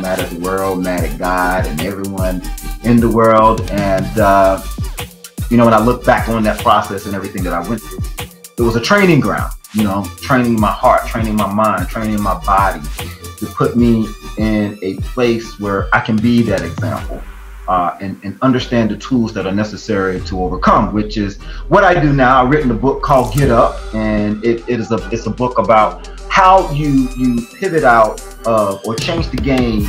mad at the world, mad at God and everyone in the world. And, you know, when I look back on that process and everything that I went through, it was a training ground, you know, training my heart, training my mind, training my body to put me in a place where I can be that example. And understand the tools that are necessary to overcome, which is what I do now. I've written a book called Get Up, and it's a book about how you pivot out of or change the game,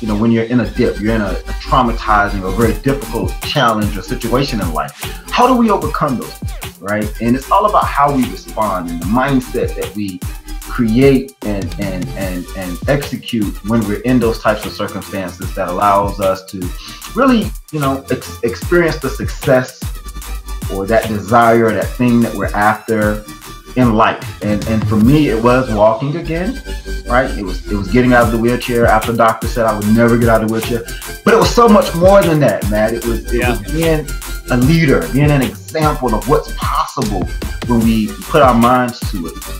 you know, when you're in a dip, you're in a traumatizing or very difficult challenge or situation in life. How do we overcome those, right? And it's all about how we respond and the mindset that we create and execute when we're in those types of circumstances that allows us to really, you know, experience the success or that desire, that thing that we're after in life. And for me, it was walking again, right? It was getting out of the wheelchair after the doctor said I would never get out of the wheelchair. But it was so much more than that, man. It was being a leader, being an example of what's possible when we put our minds to it.